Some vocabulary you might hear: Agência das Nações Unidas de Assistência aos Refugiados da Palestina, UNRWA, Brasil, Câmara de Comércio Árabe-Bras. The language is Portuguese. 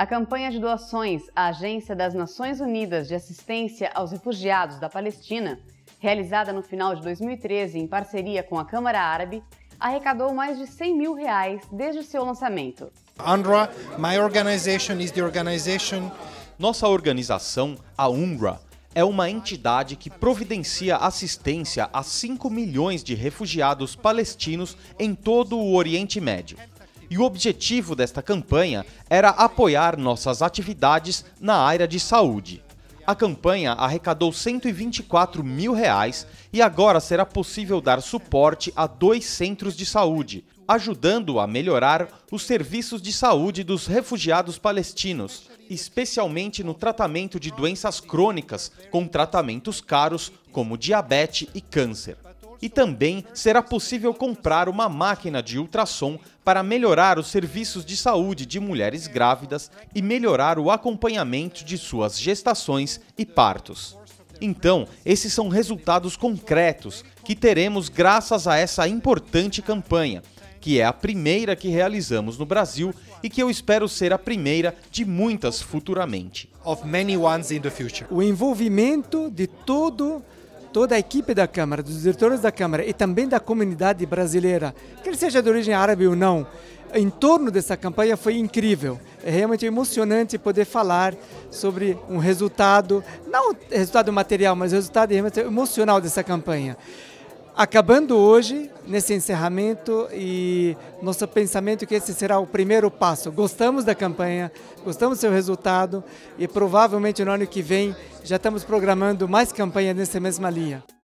A campanha de doações à Agência das Nações Unidas de Assistência aos Refugiados da Palestina, realizada no final de 2013 em parceria com a Câmara Árabe, arrecadou mais de R$100 mil desde o seu lançamento. UNRWA, my organization is the organization. Nossa organização, a UNRWA, é uma entidade que providencia assistência a 5 milhões de refugiados palestinos em todo o Oriente Médio. E o objetivo desta campanha era apoiar nossas atividades na área de saúde. A campanha arrecadou R$124 mil e agora será possível dar suporte a 2 centros de saúde, ajudando a melhorar os serviços de saúde dos refugiados palestinos, especialmente no tratamento de doenças crônicas, com tratamentos caros como diabetes e câncer. E também será possível comprar uma máquina de ultrassom para melhorar os serviços de saúde de mulheres grávidas e melhorar o acompanhamento de suas gestações e partos. Então, esses são resultados concretos que teremos graças a essa importante campanha, que é a primeira que realizamos no Brasil e que eu espero ser a primeira de muitas futuramente. O envolvimento de toda a equipe da Câmara, dos diretores da Câmara e também da comunidade brasileira, que seja de origem árabe ou não, em torno dessa campanha foi incrível. É realmente emocionante poder falar sobre um resultado, não resultado material, mas resultado realmente emocional dessa campanha. Acabando hoje, nesse encerramento, e nosso pensamento é que esse será o primeiro passo. Gostamos da campanha, gostamos do seu resultado e provavelmente no ano que vem já estamos programando mais campanhas nessa mesma linha.